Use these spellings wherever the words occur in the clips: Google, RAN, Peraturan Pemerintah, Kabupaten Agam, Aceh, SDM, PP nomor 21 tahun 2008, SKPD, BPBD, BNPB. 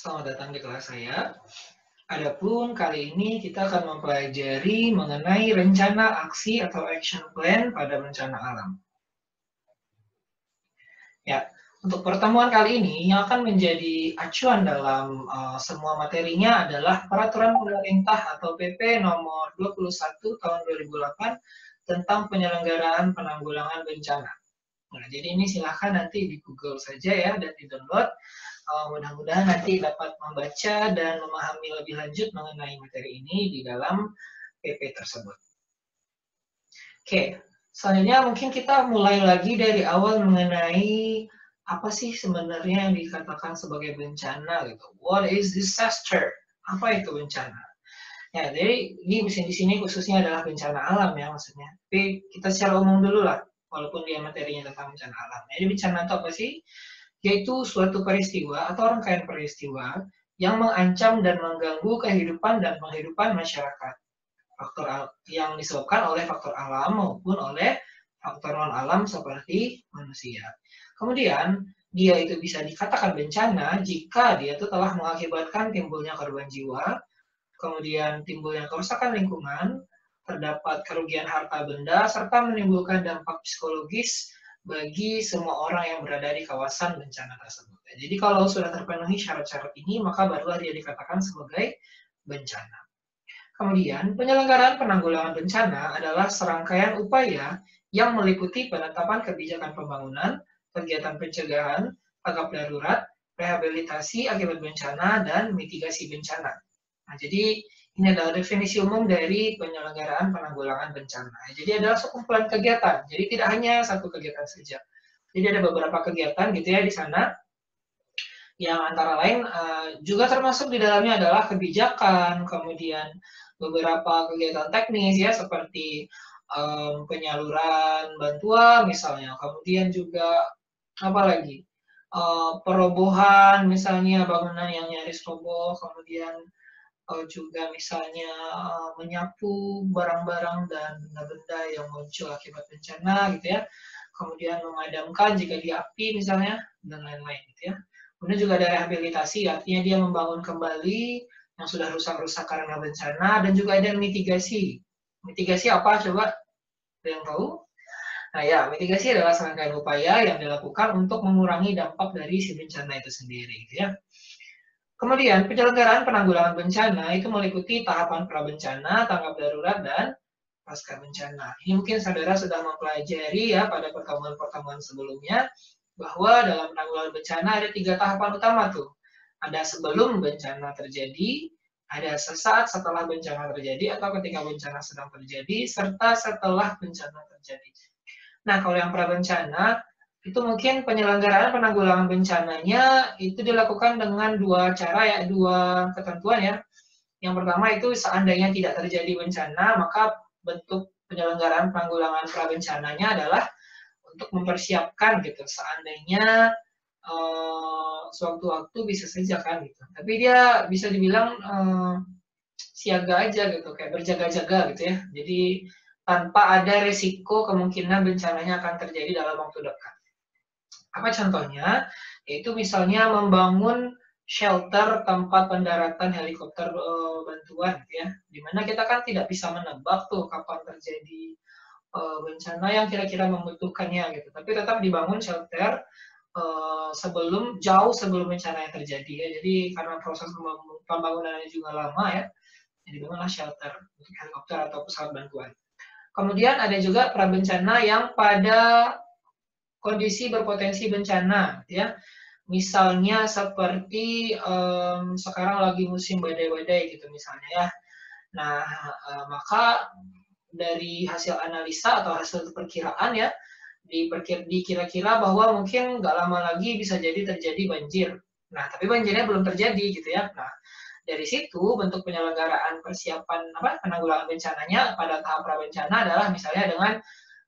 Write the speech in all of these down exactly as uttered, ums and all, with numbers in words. Selamat datang di kelas saya. Adapun kali ini kita akan mempelajari mengenai rencana aksi atau action plan pada bencana alam. Ya, untuk pertemuan kali ini yang akan menjadi acuan dalam uh, semua materinya adalah Peraturan Pemerintah atau P P nomor dua puluh satu tahun dua ribu delapan tentang penyelenggaraan penanggulangan bencana. Nah, jadi ini silahkan nanti di Google saja ya dan di-download. Uh, Mudah-mudahan nanti dapat membaca dan memahami lebih lanjut mengenai materi ini di dalam P P tersebut. Oke, selanjutnya mungkin kita mulai lagi dari awal mengenai apa sih sebenarnya yang dikatakan sebagai bencana gitu. What is disaster? Apa itu bencana? Ya, jadi di sini khususnya adalah bencana alam ya maksudnya. Tapi kita secara umum dulu lah. Walaupun dia materinya tentang bencana alam. Jadi bencana itu apa sih? Yaitu suatu peristiwa atau rangkaian peristiwa yang mengancam dan mengganggu kehidupan dan penghidupan masyarakat. Faktor yang disebabkan oleh faktor alam maupun oleh faktor non-alam seperti manusia. Kemudian, dia itu bisa dikatakan bencana jika dia itu telah mengakibatkan timbulnya korban jiwa, kemudian timbulnya kerusakan lingkungan, terdapat kerugian harta benda, serta menimbulkan dampak psikologis bagi semua orang yang berada di kawasan bencana tersebut. Jadi kalau sudah terpenuhi syarat-syarat ini, maka barulah dia dikatakan sebagai bencana. Kemudian, penyelenggaraan penanggulangan bencana adalah serangkaian upaya yang meliputi penetapan kebijakan pembangunan, kegiatan pencegahan, tanggap darurat, rehabilitasi akibat bencana, dan mitigasi bencana. Nah, jadi ini adalah definisi umum dari penyelenggaraan penanggulangan bencana. Jadi adalah sekumpulan kegiatan. Jadi tidak hanya satu kegiatan saja. Jadi ada beberapa kegiatan gitu ya di sana. Yang antara lain uh, juga termasuk di dalamnya adalah kebijakan, kemudian beberapa kegiatan teknis ya seperti um, penyaluran bantuan misalnya. Kemudian juga apa lagi? Uh, perobohan misalnya bangunan yang nyaris roboh, kemudian juga misalnya menyapu barang-barang dan benda-benda yang muncul akibat bencana gitu ya, kemudian memadamkan jika dia api misalnya dan lain-lain gitu ya. Kemudian juga ada rehabilitasi, artinya dia membangun kembali yang sudah rusak-rusak karena bencana, dan juga ada mitigasi. Mitigasi apa coba? Ada yang tahu? Nah ya, mitigasi adalah serangkaian upaya yang dilakukan untuk mengurangi dampak dari si bencana itu sendiri gitu ya. Kemudian, penyelenggaraan penanggulangan bencana itu meliputi tahapan prabencana, tanggap darurat, dan pasca bencana. Ini mungkin saudara sudah mempelajari ya pada pertemuan-pertemuan sebelumnya, bahwa dalam penanggulangan bencana ada tiga tahapan utama tuh. Ada sebelum bencana terjadi, ada sesaat setelah bencana terjadi, atau ketika bencana sedang terjadi, serta setelah bencana terjadi. Nah, kalau yang prabencana, itu mungkin penyelenggaraan penanggulangan bencananya itu dilakukan dengan dua cara ya, dua ketentuan ya. Yang pertama itu seandainya tidak terjadi bencana, maka bentuk penyelenggaraan penanggulangan prabencananya adalah untuk mempersiapkan gitu. Seandainya eh, sewaktu-waktu bisa saja kan gitu. Tapi dia bisa dibilang eh, siaga aja gitu, kayak berjaga-jaga gitu ya. Jadi tanpa ada resiko kemungkinan bencananya akan terjadi dalam waktu dekat. Apa contohnya? Yaitu misalnya membangun shelter tempat pendaratan helikopter e, bantuan ya. Dimana kita kan tidak bisa menebak tuh kapan terjadi e, bencana yang kira-kira membutuhkannya gitu. Tapi tetap dibangun shelter e, sebelum jauh sebelum bencana yang terjadi ya. Jadi karena proses pembangunannya juga lama ya. Jadi dibangunlah shelter untuk helikopter atau pesawat bantuan. Kemudian ada juga prabencana yang pada kondisi berpotensi bencana, ya. Misalnya seperti um, sekarang lagi musim badai-badai gitu misalnya ya. Nah, uh, maka dari hasil analisa atau hasil perkiraan ya, diperkir, dikira-kira bahwa mungkin nggak lama lagi bisa jadi terjadi banjir. Nah, tapi banjirnya belum terjadi gitu ya. Nah, dari situ bentuk penyelenggaraan persiapan apa penanggulangan bencananya pada tahap prabencana adalah misalnya dengan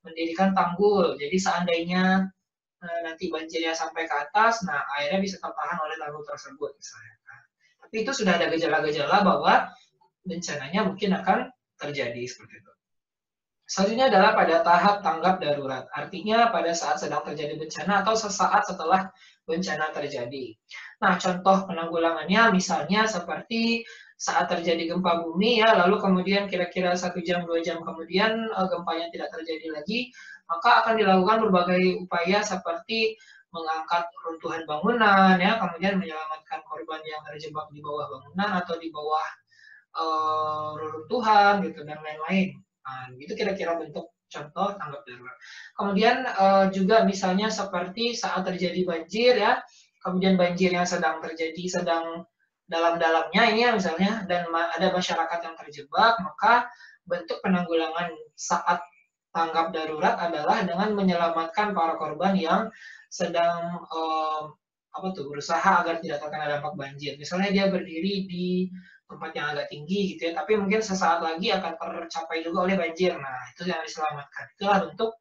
mendirikan tanggul. Jadi seandainya nanti banjirnya sampai ke atas, nah airnya bisa tertahan oleh tanggul tersebut misalnya. Nah, tapi itu sudah ada gejala-gejala bahwa bencananya mungkin akan terjadi seperti itu. Selanjutnya adalah pada tahap tanggap darurat, artinya pada saat sedang terjadi bencana atau sesaat setelah bencana terjadi. Nah, contoh penanggulangannya misalnya seperti saat terjadi gempa bumi ya, lalu kemudian kira-kira satu jam dua jam kemudian gempanya tidak terjadi lagi, maka akan dilakukan berbagai upaya seperti mengangkat runtuhan bangunan ya, kemudian menyelamatkan korban yang terjebak di bawah bangunan atau di bawah uh, runtuhan gitu dan lain-lain. Nah, itu kira-kira bentuk contoh tanggap darurat. Kemudian uh, juga misalnya seperti saat terjadi banjir ya, kemudian banjir yang sedang terjadi sedang dalam-dalamnya ini ya, misalnya dan ada masyarakat yang terjebak, maka bentuk penanggulangan saat tanggap darurat adalah dengan menyelamatkan para korban yang sedang eh, apa tuh berusaha agar tidak terkena dampak banjir. Misalnya dia berdiri di tempat yang agak tinggi gitu ya, tapi mungkin sesaat lagi akan tercapai juga oleh banjir. Nah, itu yang diselamatkan. Itulah bentuk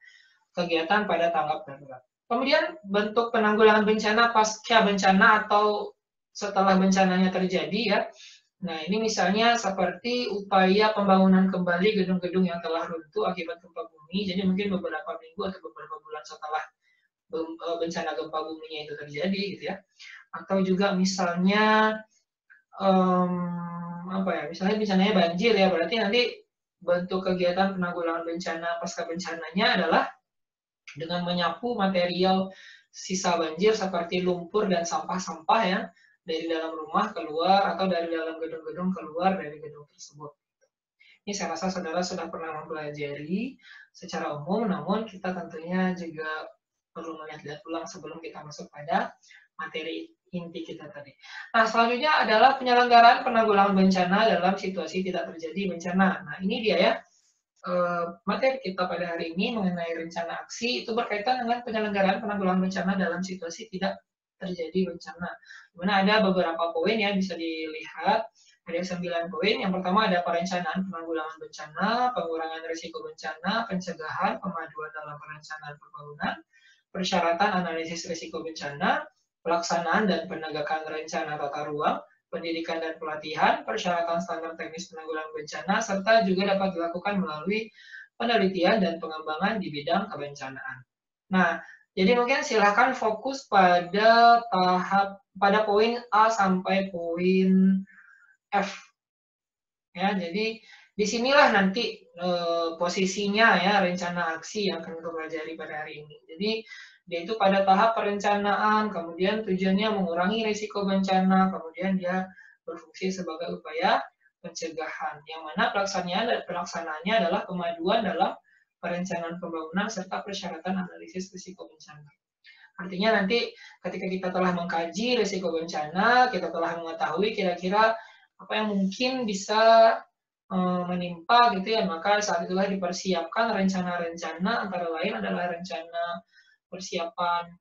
kegiatan pada tanggap darurat. Kemudian bentuk penanggulangan bencana pasca bencana atau setelah bencananya terjadi ya. Nah, ini misalnya seperti upaya pembangunan kembali gedung-gedung yang telah runtuh akibat gempa bumi. Jadi mungkin beberapa minggu atau beberapa bulan setelah bencana gempa buminya itu terjadi gitu ya. Atau juga misalnya um, apa ya? Misalnya bencananya banjir ya, berarti nanti bentuk kegiatan penanggulangan bencana pasca bencananya adalah dengan menyapu material sisa banjir seperti lumpur dan sampah-sampah ya, dari dalam rumah keluar atau dari dalam gedung-gedung keluar dari gedung tersebut. Ini saya rasa saudara sudah pernah mempelajari secara umum, namun kita tentunya juga perlu melihat-lihat ulang sebelum kita masuk pada materi inti kita tadi. Nah, selanjutnya adalah penyelenggaraan penanggulangan bencana dalam situasi tidak terjadi bencana. Nah, ini dia ya, materi kita pada hari ini mengenai rencana aksi itu berkaitan dengan penyelenggaraan penanggulangan bencana dalam situasi tidak terjadi bencana. Dimana ada beberapa poin yang bisa dilihat, ada sembilan poin. Yang pertama ada perencanaan penanggulangan bencana, pengurangan risiko bencana, pencegahan, pemaduan dalam perencanaan pembangunan, persyaratan analisis risiko bencana, pelaksanaan dan penegakan rencana tata ruang, pendidikan dan pelatihan, persyaratan standar teknis penanggulangan bencana, serta juga dapat dilakukan melalui penelitian dan pengembangan di bidang kebencanaan. Nah, jadi mungkin silahkan fokus pada tahap pada poin A sampai poin F. Ya, jadi disinilah nanti e, posisinya ya rencana aksi yang akan kita pelajari pada hari ini. Jadi dia itu pada tahap perencanaan, kemudian tujuannya mengurangi risiko bencana, kemudian dia berfungsi sebagai upaya pencegahan. Yang mana pelaksanaan dan pelaksanaannya adalah pemaduan dalam perencanaan pembangunan, serta persyaratan analisis risiko bencana. Artinya nanti ketika kita telah mengkaji risiko bencana, kita telah mengetahui kira-kira apa yang mungkin bisa um, menimpa gitu ya, maka saat itulah dipersiapkan rencana-rencana, antara lain adalah rencana persiapan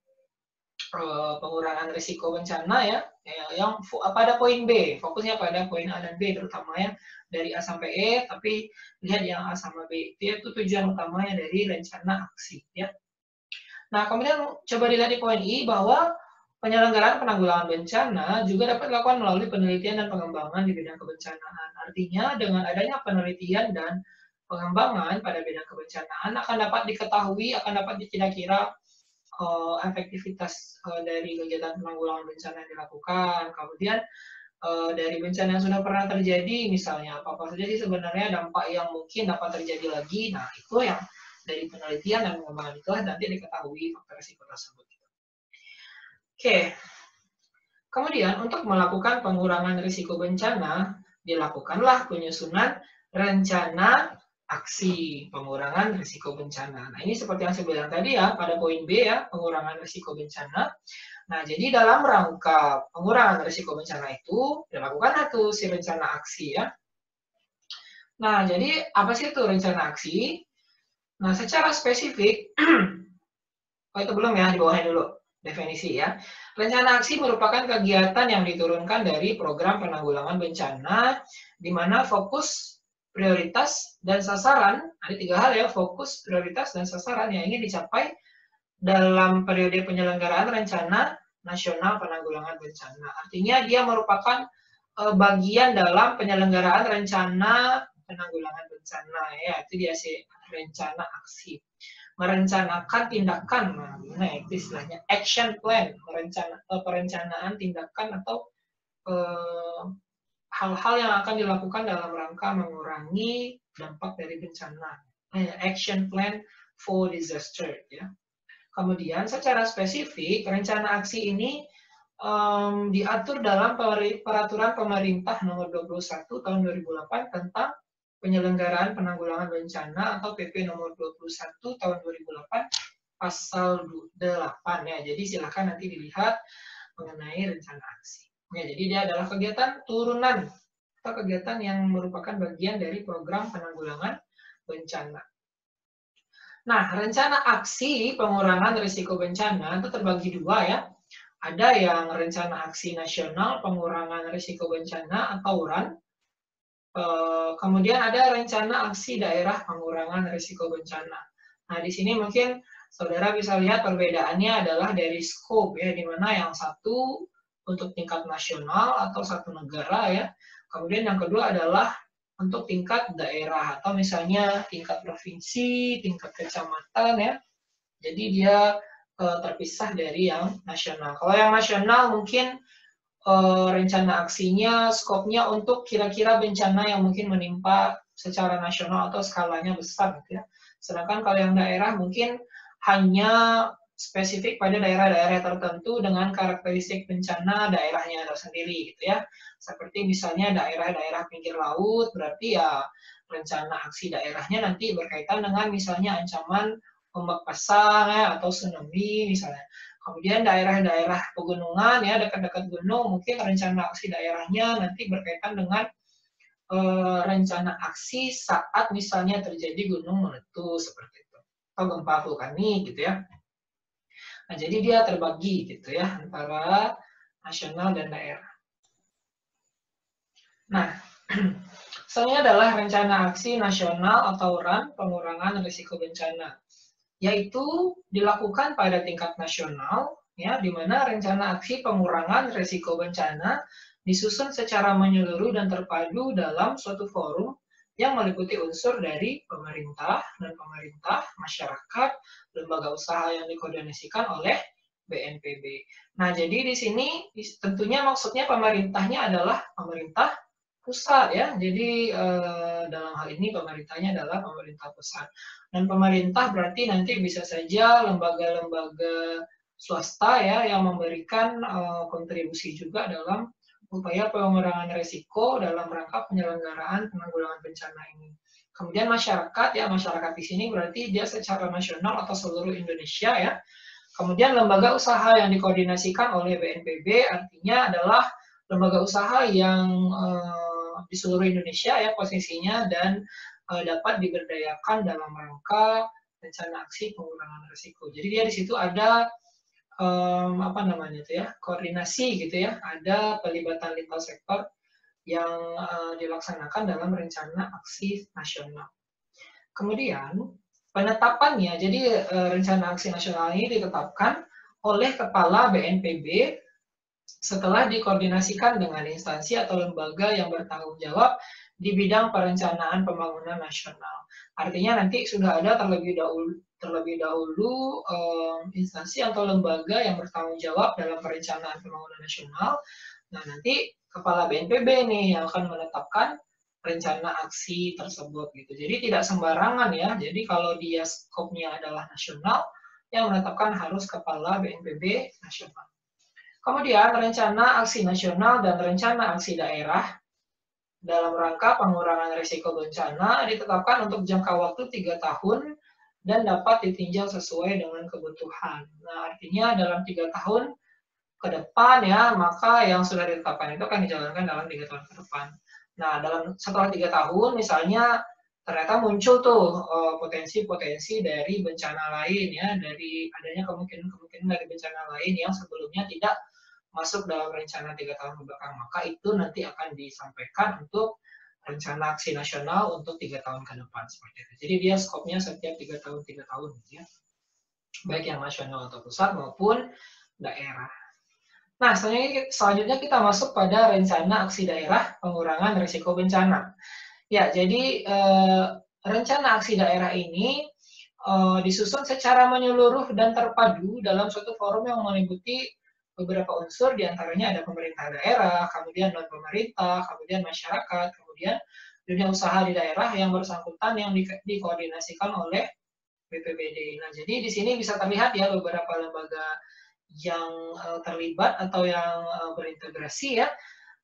uh, pengurangan risiko bencana ya, yang pada poin B, fokusnya pada poin A dan B terutama ya, dari A sampai E, tapi lihat yang A sama B, itu tujuan utamanya dari rencana aksi ya. Nah, kemudian coba dilihat di poin I bahwa penyelenggaraan penanggulangan bencana juga dapat dilakukan melalui penelitian dan pengembangan di bidang kebencanaan. Artinya dengan adanya penelitian dan pengembangan pada bidang kebencanaan akan dapat diketahui, akan dapat dikira-kira uh, efektivitas uh, dari kegiatan penanggulangan bencana yang dilakukan. Kemudian dari bencana yang sudah pernah terjadi, misalnya apa apa saja sih sebenarnya dampak yang mungkin dapat terjadi lagi. Nah, itu yang dari penelitian dan pengembangan itulah nanti diketahui faktor risiko tersebut. Oke, kemudian untuk melakukan pengurangan risiko bencana dilakukanlah penyusunan rencana aksi pengurangan risiko bencana. Nah, ini seperti yang saya bilang tadi ya, pada poin B ya, pengurangan risiko bencana. Nah, jadi dalam rangka pengurangan risiko bencana itu dilakukan satu si rencana aksi ya. Nah, jadi apa sih itu rencana aksi? Nah, secara spesifik, oh itu belum ya, di bawahnya dulu definisi ya. Rencana aksi merupakan kegiatan yang diturunkan dari program penanggulangan bencana, di mana fokus, prioritas, dan sasaran, ada tiga hal ya, fokus, prioritas, dan sasaran yang ingin dicapai dalam periode penyelenggaraan rencana nasional penanggulangan bencana. Artinya dia merupakan bagian dalam penyelenggaraan rencana penanggulangan bencana, ya itu dia sih rencana aksi, merencanakan tindakan, nah itu istilahnya action plan, merencana perencanaan tindakan atau hal-hal eh, yang akan dilakukan dalam rangka mengurangi dampak dari bencana, eh, action plan for disaster, ya. Kemudian secara spesifik rencana aksi ini Um, diatur dalam Peraturan Pemerintah nomor dua puluh satu tahun dua ribu delapan tentang penyelenggaraan penanggulangan bencana atau P P nomor dua puluh satu tahun dua ribu delapan pasal delapan, ya. Jadi silakan nanti dilihat mengenai rencana aksi. Ya, jadi dia adalah kegiatan turunan atau kegiatan yang merupakan bagian dari program penanggulangan bencana. Nah, rencana aksi pengurangan risiko bencana itu terbagi dua, ya. Ada yang rencana aksi nasional pengurangan risiko bencana atau R A N. Kemudian ada rencana aksi daerah pengurangan risiko bencana. Nah, di sini mungkin saudara bisa lihat perbedaannya adalah dari scope, ya, di mana yang satu untuk tingkat nasional atau satu negara, ya. Kemudian yang kedua adalah untuk tingkat daerah atau misalnya tingkat provinsi, tingkat kecamatan, ya. Jadi dia terpisah dari yang nasional. Kalau yang nasional mungkin uh, rencana aksinya, skopnya untuk kira-kira bencana yang mungkin menimpa secara nasional atau skalanya besar, gitu, ya. Sedangkan kalau yang daerah mungkin hanya spesifik pada daerah-daerah tertentu dengan karakteristik bencana daerahnya tersendiri, gitu, ya. Seperti misalnya daerah-daerah pinggir laut, berarti ya rencana aksi daerahnya nanti berkaitan dengan misalnya ancaman ombak pasang, ya, atau tsunami misalnya. Kemudian daerah-daerah pegunungan, ya, dekat-dekat gunung, mungkin rencana aksi daerahnya nanti berkaitan dengan e, rencana aksi saat misalnya terjadi gunung meletus seperti itu atau gempa vulkanik, gitu, ya. Nah, jadi dia terbagi, gitu, ya, antara nasional dan daerah. Nah, selanjutnya adalah rencana aksi nasional atau R A N pengurangan risiko bencana, yaitu dilakukan pada tingkat nasional, ya, di mana rencana aksi pengurangan risiko bencana disusun secara menyeluruh dan terpadu dalam suatu forum yang meliputi unsur dari pemerintah, dan pemerintah, masyarakat, lembaga usaha yang dikoordinasikan oleh B N P B. Nah, jadi di sini tentunya maksudnya pemerintahnya adalah pemerintah pusat, ya. Jadi eh, dalam hal ini pemerintahnya adalah pemerintah pusat. Dan pemerintah berarti nanti bisa saja lembaga-lembaga swasta, ya, yang memberikan eh, kontribusi juga dalam upaya pengurangan risiko dalam rangka penyelenggaraan penanggulangan bencana ini. Kemudian masyarakat, ya, masyarakat di sini berarti dia secara nasional atau seluruh Indonesia, ya. Kemudian lembaga usaha yang dikoordinasikan oleh B N P B artinya adalah lembaga usaha yang eh, di seluruh Indonesia, ya, posisinya, dan uh, dapat diberdayakan dalam rangka rencana aksi pengurangan risiko. Jadi dia di situ ada um, apa namanya itu, ya, koordinasi, gitu, ya, ada pelibatan lintas sektor yang uh, dilaksanakan dalam rencana aksi nasional. Kemudian penetapannya, jadi uh, rencana aksi nasional ini ditetapkan oleh Kepala B N P B setelah dikoordinasikan dengan instansi atau lembaga yang bertanggung jawab di bidang perencanaan pembangunan nasional. Artinya nanti sudah ada terlebih dahulu, terlebih dahulu um, instansi atau lembaga yang bertanggung jawab dalam perencanaan pembangunan nasional. Nah, nanti Kepala B N P B nih yang akan menetapkan rencana aksi tersebut, gitu. Jadi tidak sembarangan, ya. Jadi kalau dia skopnya adalah nasional, yang menetapkan harus Kepala B N P B nasional. Kemudian rencana aksi nasional dan rencana aksi daerah dalam rangka pengurangan risiko bencana ditetapkan untuk jangka waktu tiga tahun dan dapat ditinjau sesuai dengan kebutuhan. Nah, artinya dalam tiga tahun ke depan, ya, maka yang sudah ditetapkan itu akan dijalankan dalam tiga tahun ke depan. Nah, dalam setelah tiga tahun misalnya ternyata muncul tuh potensi-potensi dari bencana lain, ya, dari adanya kemungkinan-kemungkinan dari bencana lain yang sebelumnya tidak masuk dalam rencana tiga tahun ke belakang, maka itu nanti akan disampaikan untuk rencana aksi nasional untuk tiga tahun ke depan seperti itu. Jadi dia skopnya setiap tiga tahun tiga tahun, ya, baik yang nasional atau pusat maupun daerah. Nah, selanjutnya kita masuk pada rencana aksi daerah pengurangan risiko bencana. Ya, jadi eh, rencana aksi daerah ini eh, disusun secara menyeluruh dan terpadu dalam suatu forum yang meliputi beberapa unsur, diantaranya ada pemerintah daerah, kemudian non pemerintah, kemudian masyarakat, kemudian dunia usaha di daerah yang bersangkutan yang di, dikoordinasikan oleh B P B D. Nah, jadi di sini bisa terlihat ya beberapa lembaga yang uh, terlibat atau yang uh, berintegrasi ya,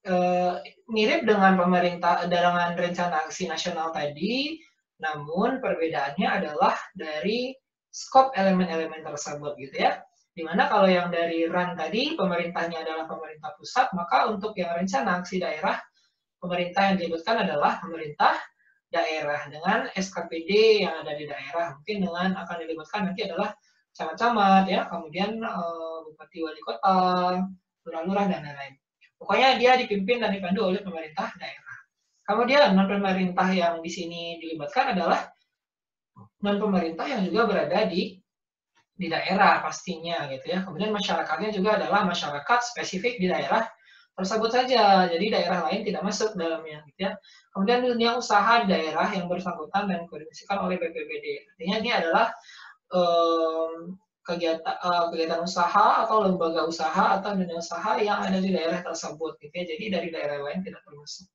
uh, mirip dengan pemerintah dengan rencana aksi nasional tadi, namun perbedaannya adalah dari skop elemen-elemen tersebut gitu ya. Dimana kalau yang dari R A N tadi pemerintahnya adalah pemerintah pusat, maka untuk yang rencana aksi daerah pemerintah yang dilibatkan adalah pemerintah daerah dengan S K P D yang ada di daerah, mungkin dengan akan dilibatkan nanti adalah camat-camat ya, kemudian e, bupati wali kota, lurah-lurah dan lain-lain. Pokoknya dia dipimpin dan dipandu oleh pemerintah daerah. Kemudian non pemerintah yang di sini dilibatkan adalah non pemerintah yang juga berada di di daerah pastinya gitu ya. Kemudian masyarakatnya juga adalah masyarakat spesifik di daerah tersebut saja, jadi daerah lain tidak masuk dalamnya gitu ya. Kemudian dunia usaha di daerah yang bersangkutan dan dikoordinasikan oleh B P B D. Artinya ini adalah um, kegiatan uh, kegiatan usaha atau lembaga usaha atau dunia usaha yang ada di daerah tersebut gitu ya. Jadi dari daerah lain tidak termasuk.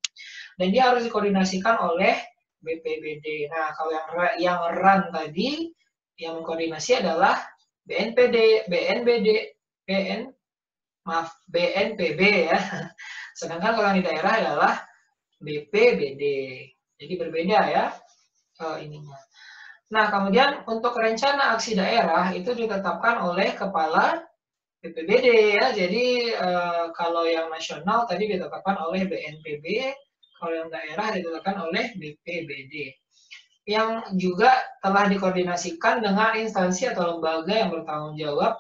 Dan dia harus dikoordinasikan oleh B P B D. Nah, kalau yang yang R A N tadi yang mengkoordinasi adalah B N P D, B N B D, B N Maaf, B N P B ya. Sedangkan kalau yang di daerah adalah B P B D. Jadi berbeda ya oh, ininya. Nah, kemudian untuk rencana aksi daerah itu ditetapkan oleh kepala B P B D ya. Jadi eh, kalau yang nasional tadi ditetapkan oleh B N P B, kalau yang daerah ditetapkan oleh B P B D. Yang juga telah dikoordinasikan dengan instansi atau lembaga yang bertanggung jawab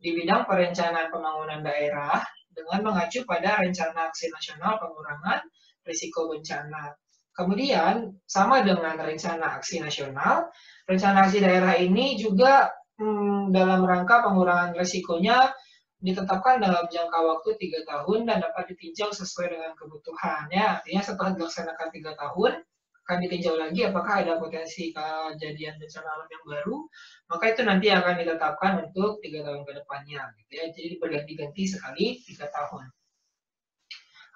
di bidang perencanaan pembangunan daerah dengan mengacu pada rencana aksi nasional pengurangan risiko bencana. Kemudian, sama dengan rencana aksi nasional, rencana aksi daerah ini juga hmm, dalam rangka pengurangan risikonya ditetapkan dalam jangka waktu tiga tahun dan dapat ditinjau sesuai dengan kebutuhan. Ya, artinya setelah dilaksanakan tiga tahun, akan ditinjau lagi apakah ada potensi kejadian bencana alam yang baru, maka itu nanti akan ditetapkan untuk tiga tahun ke depannya gitu ya. Jadi berganti-ganti sekali tiga tahun,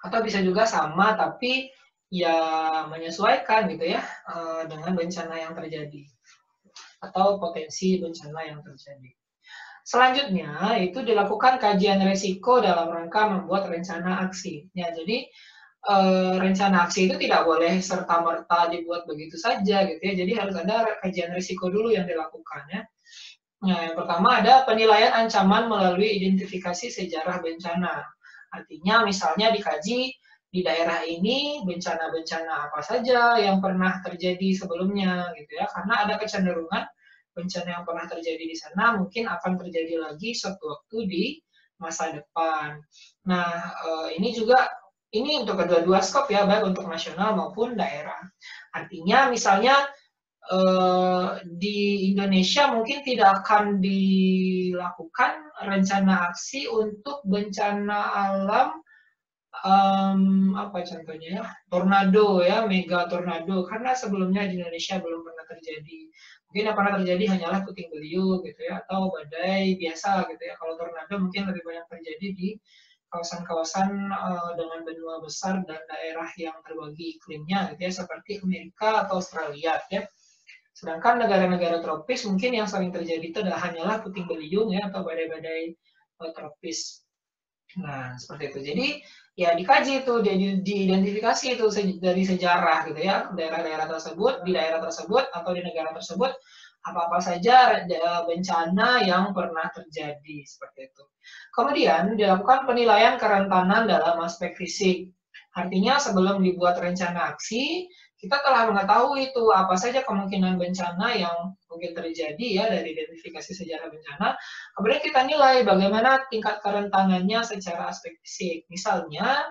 atau bisa juga sama tapi ya menyesuaikan gitu ya dengan bencana yang terjadi atau potensi bencana yang terjadi. Selanjutnya itu dilakukan kajian risiko dalam rangka membuat rencana aksi ya. Jadi E, rencana aksi itu tidak boleh serta-merta dibuat begitu saja gitu ya. Jadi harus ada kajian risiko dulu yang dilakukan ya. Nah, yang pertama ada penilaian ancaman melalui identifikasi sejarah bencana. Artinya misalnya dikaji di daerah ini bencana-bencana apa saja yang pernah terjadi sebelumnya gitu ya. Karena ada kecenderungan bencana yang pernah terjadi di sana mungkin akan terjadi lagi suatu waktu di masa depan. Nah, e, ini juga Ini untuk kedua-dua skop ya, baik untuk nasional maupun daerah. Artinya misalnya eh, di Indonesia mungkin tidak akan dilakukan rencana aksi untuk bencana alam, um, apa contohnya ya, tornado ya, mega tornado. Karena sebelumnya di Indonesia belum pernah terjadi. Mungkin yang pernah terjadi hanyalah puting beliung gitu ya, atau badai biasa gitu ya. Kalau tornado mungkin lebih banyak terjadi di kawasan-kawasan uh, dengan benua besar dan daerah yang terbagi iklimnya gitu ya, seperti Amerika atau Australia ya. Sedangkan negara-negara tropis mungkin yang sering terjadi itu adalah hanyalah puting beliung ya, atau badai-badai uh, tropis. Nah, seperti itu. Jadi ya dikaji itu, di, diidentifikasi itu dari sejarah gitu ya, daerah-daerah tersebut, di daerah tersebut atau di negara tersebut apa-apa saja bencana yang pernah terjadi, seperti itu. Kemudian dilakukan penilaian kerentanan dalam aspek fisik. Artinya sebelum dibuat rencana aksi, kita telah mengetahui itu apa saja kemungkinan bencana yang mungkin terjadi ya dari identifikasi sejarah bencana. Kemudian kita nilai bagaimana tingkat kerentanannya secara aspek fisik. Misalnya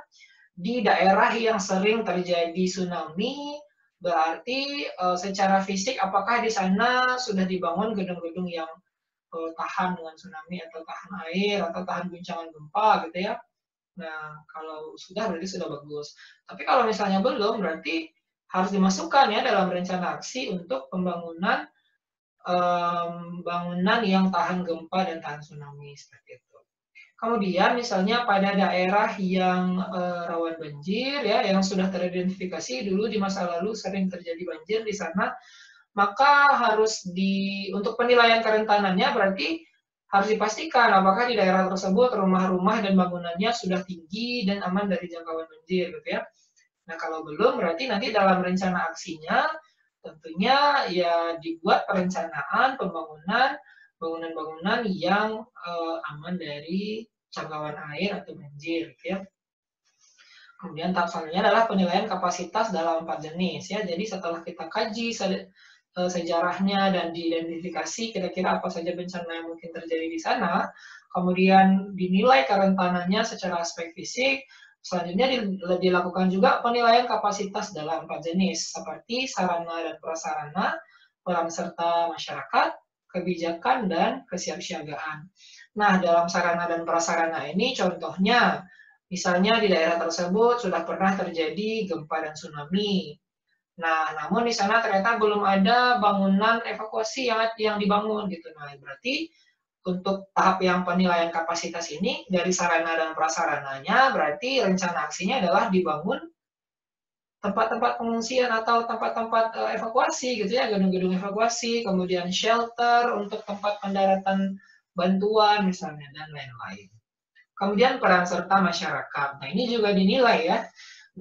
di daerah yang sering terjadi tsunami, berarti uh, secara fisik apakah di sana sudah dibangun gedung-gedung yang uh, tahan dengan tsunami atau tahan air atau tahan guncangan gempa gitu ya. Nah, kalau sudah berarti sudah bagus. Tapi kalau misalnya belum, berarti harus dimasukkan ya dalam rencana aksi untuk pembangunan um, bangunan yang tahan gempa dan tahan tsunami seperti itu. Kemudian misalnya pada daerah yang uh, rawan banjir ya, yang sudah teridentifikasi dulu di masa lalu sering terjadi banjir di sana, maka harus di untuk penilaian kerentanannya berarti harus dipastikan apakah di daerah tersebut rumah-rumah dan bangunannya sudah tinggi dan aman dari jangkauan banjir gitu ya. Nah, kalau belum berarti nanti dalam rencana aksinya tentunya ya dibuat perencanaan pembangunan bangunan-bangunan yang uh, aman dari jangkauan air atau banjir, ya. Kemudian tahap selanjutnya adalah penilaian kapasitas dalam empat jenis, ya. Jadi setelah kita kaji se uh, sejarahnya dan diidentifikasi kira-kira apa saja bencana yang mungkin terjadi di sana, kemudian dinilai kerentanannya secara aspek fisik. Selanjutnya dilakukan juga penilaian kapasitas dalam empat jenis seperti sarana dan prasarana, peran serta masyarakat, kebijakan, dan kesiapsiagaan. Nah, dalam sarana dan prasarana ini contohnya, misalnya di daerah tersebut sudah pernah terjadi gempa dan tsunami. Nah, namun di sana ternyata belum ada bangunan evakuasi yang, yang dibangun gitu. Nah, berarti untuk tahap yang penilaian kapasitas ini dari sarana dan prasarananya, berarti rencana aksinya adalah dibangun tempat-tempat pengungsian atau tempat-tempat evakuasi gitu ya, gedung-gedung evakuasi, kemudian shelter untuk tempat pendaratan bantuan misalnya, dan lain-lain. Kemudian peran serta masyarakat. Nah, ini juga dinilai ya.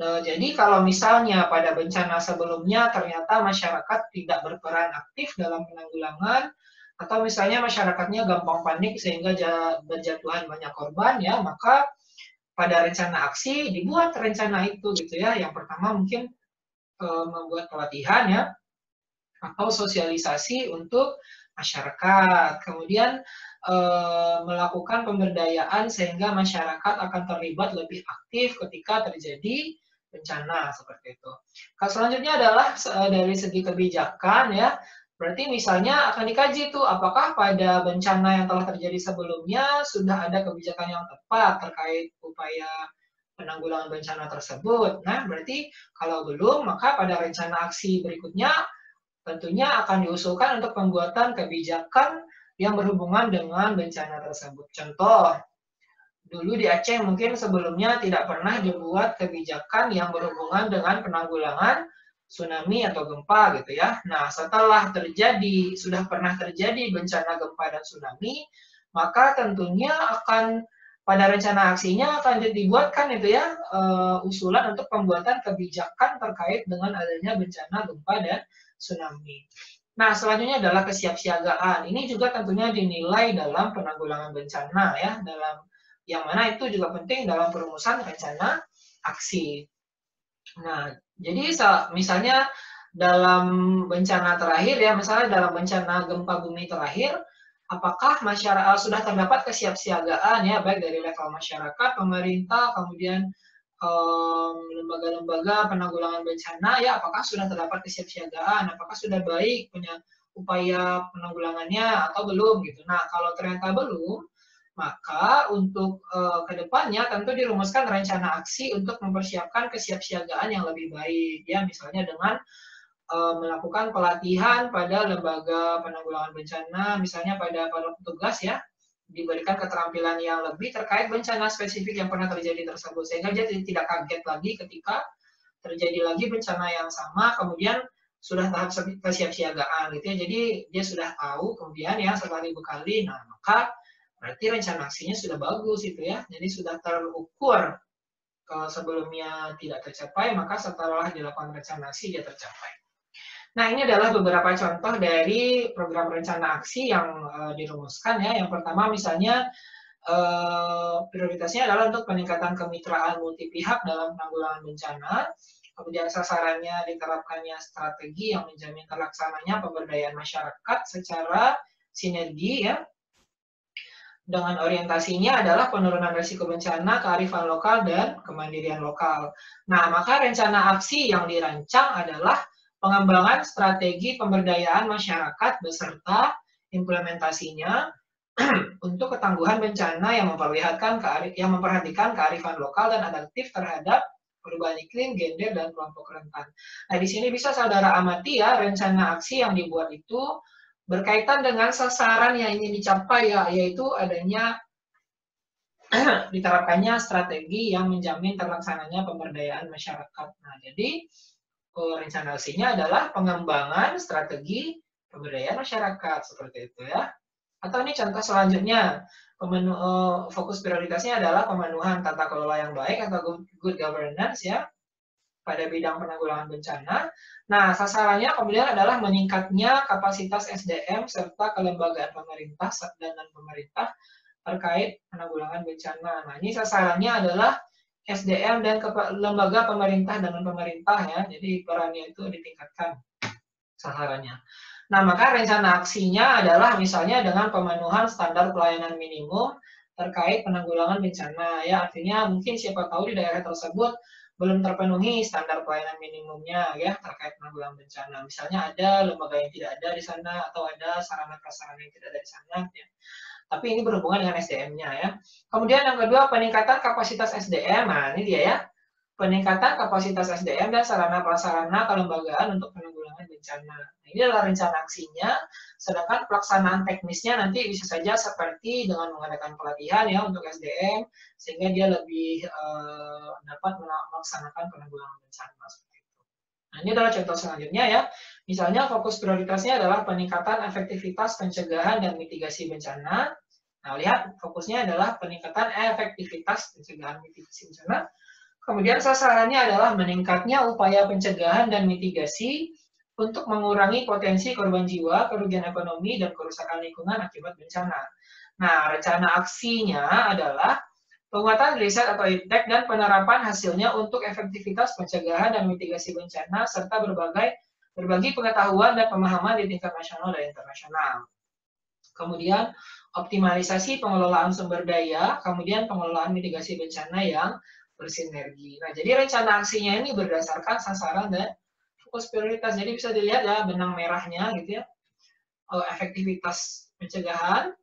Nah, jadi kalau misalnya pada bencana sebelumnya ternyata masyarakat tidak berperan aktif dalam penanggulangan, atau misalnya masyarakatnya gampang panik sehingga berjatuhan banyak korban ya, maka pada rencana aksi dibuat rencana itu gitu ya. Yang pertama mungkin e, membuat pelatihan ya atau sosialisasi untuk masyarakat. Kemudian e, melakukan pemberdayaan sehingga masyarakat akan terlibat lebih aktif ketika terjadi bencana seperti itu. Selanjutnya adalah dari segi kebijakan ya. Berarti misalnya akan dikaji tuh apakah pada bencana yang telah terjadi sebelumnya sudah ada kebijakan yang tepat terkait upaya penanggulangan bencana tersebut. Nah, berarti kalau belum, maka pada rencana aksi berikutnya tentunya akan diusulkan untuk pembuatan kebijakan yang berhubungan dengan bencana tersebut. Contoh, dulu di Aceh mungkin sebelumnya tidak pernah dibuat kebijakan yang berhubungan dengan penanggulangan tsunami atau gempa gitu ya. Nah, setelah terjadi, sudah pernah terjadi bencana gempa dan tsunami, maka tentunya akan pada rencana aksinya akan dibuatkan itu ya uh, usulan untuk pembuatan kebijakan terkait dengan adanya bencana gempa dan tsunami. Nah, selanjutnya adalah kesiapsiagaan. Ini juga tentunya dinilai dalam penanggulangan bencana ya, dalam yang mana itu juga penting dalam perumusan rencana aksi. Nah, jadi misalnya dalam bencana terakhir ya, misalnya dalam bencana gempa bumi terakhir, apakah masyarakat sudah terdapat kesiapsiagaan ya, baik dari level masyarakat, pemerintah, kemudian lembaga-lembaga um, penanggulangan bencana ya, apakah sudah terdapat kesiapsiagaan, apakah sudah baik punya upaya penanggulangannya atau belum gitu. Nah, kalau ternyata belum, maka untuk uh, kedepannya tentu dirumuskan rencana aksi untuk mempersiapkan kesiapsiagaan yang lebih baik ya, misalnya dengan uh, melakukan pelatihan pada lembaga penanggulangan bencana, misalnya pada para petugas ya, diberikan keterampilan yang lebih terkait bencana spesifik yang pernah terjadi tersebut sehingga dia tidak kaget lagi ketika terjadi lagi bencana yang sama, kemudian sudah tahap kesiapsiagaan gitu ya, jadi dia sudah tahu kemudian ya seribu kali. Nah, maka berarti rencana aksinya sudah bagus itu ya. Jadi sudah terukur. Kalau sebelumnya tidak tercapai, maka setelah dilakukan rencana aksi dia tercapai. Nah, ini adalah beberapa contoh dari program rencana aksi yang uh, dirumuskan ya. Yang pertama misalnya uh, prioritasnya adalah untuk peningkatan kemitraan multi pihak dalam penanggulangan bencana. Kemudian sasarannya diterapkannya strategi yang menjamin terlaksananya pemberdayaan masyarakat secara sinergi ya. Dengan orientasinya adalah penurunan risiko bencana, kearifan lokal, dan kemandirian lokal. Nah, maka rencana aksi yang dirancang adalah pengembangan strategi pemberdayaan masyarakat beserta implementasinya untuk ketangguhan bencana yang memperlihatkan yang memperhatikan kearifan lokal dan adaptif terhadap perubahan iklim, gender, dan kelompok rentan. Nah, di sini bisa saudara amati ya, rencana aksi yang dibuat itu berkaitan dengan sasaran yang ingin dicapai ya, yaitu adanya diterapkannya strategi yang menjamin terlaksananya pemberdayaan masyarakat. Nah, jadi rencana aksinya adalah pengembangan strategi pemberdayaan masyarakat seperti itu ya. Atau ini contoh selanjutnya, pemenu, fokus prioritasnya adalah pemenuhan tata kelola yang baik atau good governance ya pada bidang penanggulangan bencana. Nah, sasarannya kemudian adalah meningkatnya kapasitas S D M serta kelembagaan pemerintah dan non-pemerintah terkait penanggulangan bencana. Nah, ini sasarannya adalah S D M dan lembaga pemerintah dan non-pemerintah ya, jadi perannya itu ditingkatkan sasarannya. Nah, maka rencana aksinya adalah misalnya dengan pemenuhan standar pelayanan minimum terkait penanggulangan bencana. Ya, artinya mungkin siapa tahu di daerah tersebut belum terpenuhi standar pelayanan minimumnya ya terkait penanggulangan bencana. Misalnya ada lembaga yang tidak ada di sana atau ada sarana-prasarana yang tidak ada di sana. Ya. Tapi ini berhubungan dengan S D M-nya ya. Kemudian yang kedua, peningkatan kapasitas S D M. Nah, ini dia ya. Peningkatan kapasitas S D M dan sarana-prasarana kelembagaan untuk penanggulangan bencana. Nah, ini adalah rencana aksinya, sedangkan pelaksanaan teknisnya nanti bisa saja seperti dengan mengadakan pelatihan ya untuk S D M, sehingga dia lebih eh, dapat melaksanakan penanggulangan bencana. Seperti itu. Nah, ini adalah contoh selanjutnya ya. Misalnya fokus prioritasnya adalah peningkatan efektivitas pencegahan dan mitigasi bencana. Nah, lihat fokusnya adalah peningkatan efektivitas pencegahan mitigasi bencana. Kemudian sasarannya adalah meningkatnya upaya pencegahan dan mitigasi untuk mengurangi potensi korban jiwa, kerugian ekonomi, dan kerusakan lingkungan akibat bencana. Nah, rencana aksinya adalah penguatan riset atau iptek dan penerapan hasilnya untuk efektivitas pencegahan dan mitigasi bencana, serta berbagai berbagi pengetahuan dan pemahaman di tingkat nasional dan internasional. Kemudian, optimalisasi pengelolaan sumber daya, kemudian pengelolaan mitigasi bencana yang bersinergi. Nah, jadi rencana aksinya ini berdasarkan sasaran dan fokus prioritas. Jadi bisa dilihat ya benang merahnya gitu ya. Efektivitas pencegahan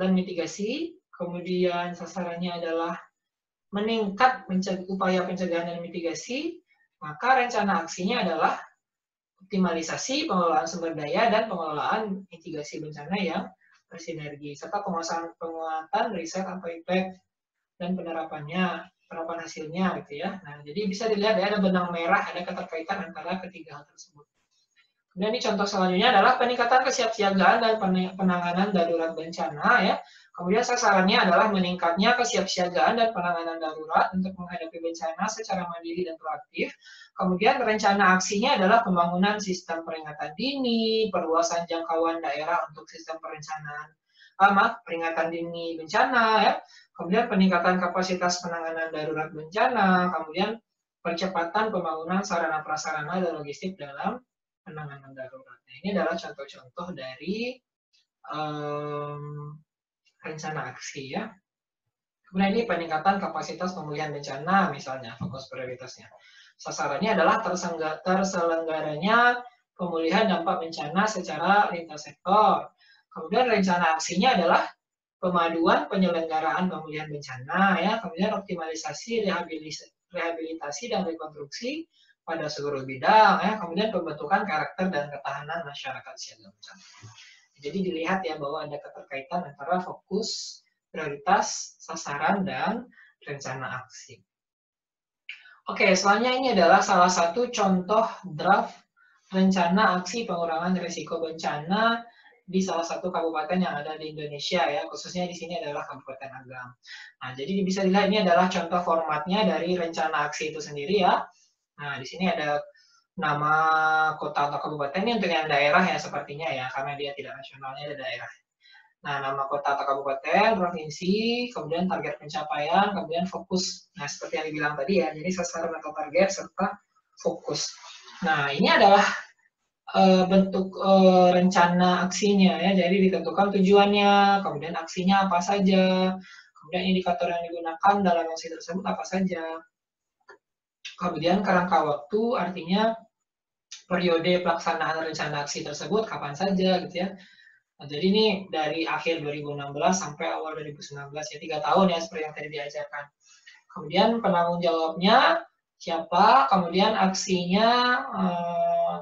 dan mitigasi, kemudian sasarannya adalah meningkat upaya pencegahan dan mitigasi, maka rencana aksinya adalah optimalisasi pengelolaan sumber daya dan pengelolaan mitigasi bencana yang bersinergi, serta penguasaan penguatan riset atau impact dan penerapannya. penerapan hasilnya gitu ya. Nah, jadi bisa dilihat ya, ada benang merah, ada keterkaitan antara ketiga hal tersebut. Kemudian ini contoh selanjutnya adalah peningkatan kesiapsiagaan dan penanganan darurat bencana ya. Kemudian sasarannya adalah meningkatnya kesiapsiagaan dan penanganan darurat untuk menghadapi bencana secara mandiri dan proaktif. Kemudian rencana aksinya adalah pembangunan sistem peringatan dini, perluasan jangkauan daerah untuk sistem perencanaan amat peringatan dini bencana ya. Kemudian peningkatan kapasitas penanganan darurat bencana, kemudian percepatan pembangunan sarana prasarana dan logistik dalam penanganan darurat. Nah, ini adalah contoh-contoh dari um, rencana aksi ya. Kemudian ini peningkatan kapasitas pemulihan bencana misalnya fokus prioritasnya. Sasarannya adalah terselenggaranya pemulihan dampak bencana secara lintas sektor. Kemudian rencana aksinya adalah pemaduan penyelenggaraan pemulihan bencana ya, kemudian optimalisasi rehabilitasi dan rekonstruksi pada seluruh bidang ya, kemudian pembentukan karakter dan ketahanan masyarakat siaga bencana. Jadi dilihat ya bahwa ada keterkaitan antara fokus, prioritas, sasaran dan rencana aksi. Oke, selanjutnya ini adalah salah satu contoh draft rencana aksi pengurangan risiko bencana di salah satu kabupaten yang ada di Indonesia ya, khususnya di sini adalah Kabupaten Agam. Nah, jadi bisa dilihat ini adalah contoh formatnya dari rencana aksi itu sendiri ya. Nah, di sini ada nama kota atau kabupaten ini untuk yang daerah ya sepertinya ya, karena dia tidak nasionalnya ada daerah. Nah, nama kota atau kabupaten, provinsi, kemudian target pencapaian, kemudian fokus. Nah, seperti yang dibilang tadi ya, jadi sasaran atau target serta fokus. Nah, ini adalah bentuk uh, rencana aksinya ya, jadi ditentukan tujuannya, kemudian aksinya apa saja, kemudian indikator yang digunakan dalam aksi tersebut apa saja, kemudian kerangka waktu, artinya periode pelaksanaan rencana aksi tersebut kapan saja gitu ya. Nah, jadi ini dari akhir dua ribu enam belas sampai awal dua ribu sembilan belas ya, tiga tahun ya seperti yang tadi diajarkan. Kemudian penanggung jawabnya, siapa, kemudian aksinya eh,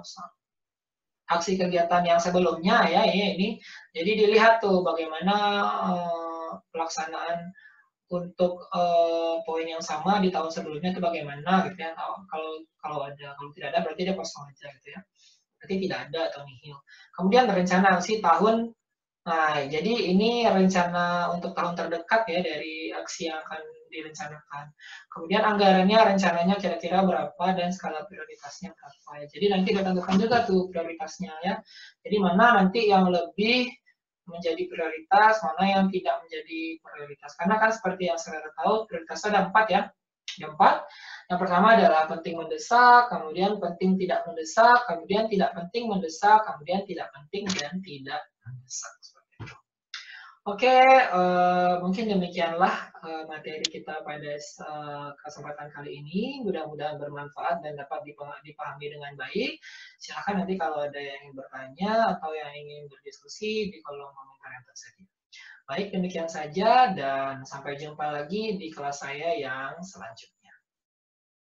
aksi kegiatan yang sebelumnya ya ini, jadi dilihat tuh bagaimana eh, pelaksanaan untuk eh, poin yang sama di tahun sebelumnya itu bagaimana gitu ya. Kalau kalau ada, kalau tidak ada berarti dia kosong aja gitu ya, berarti tidak ada atau nihil. Kemudian rencana aksi tahun, nah jadi ini rencana untuk tahun terdekat ya dari aksi yang akan direncanakan. Kemudian anggarannya rencananya kira-kira berapa dan skala prioritasnya berapa ya. Jadi nanti ditentukan juga tuh prioritasnya ya. Jadi mana nanti yang lebih menjadi prioritas, mana yang tidak menjadi prioritas. Karena kan seperti yang saudara tahu, prioritasnya ada empat ya. Ada empat. Yang pertama adalah penting mendesak, kemudian penting tidak mendesak, kemudian tidak penting mendesak, kemudian tidak penting dan tidak mendesak. Oke, uh, mungkin demikianlah uh, materi kita pada uh, kesempatan kali ini. Mudah-mudahan bermanfaat dan dapat dipahami dengan baik. Silakan nanti kalau ada yang ingin bertanya atau yang ingin berdiskusi di kolom komentar yang tersedia. Baik, demikian saja dan sampai jumpa lagi di kelas saya yang selanjutnya.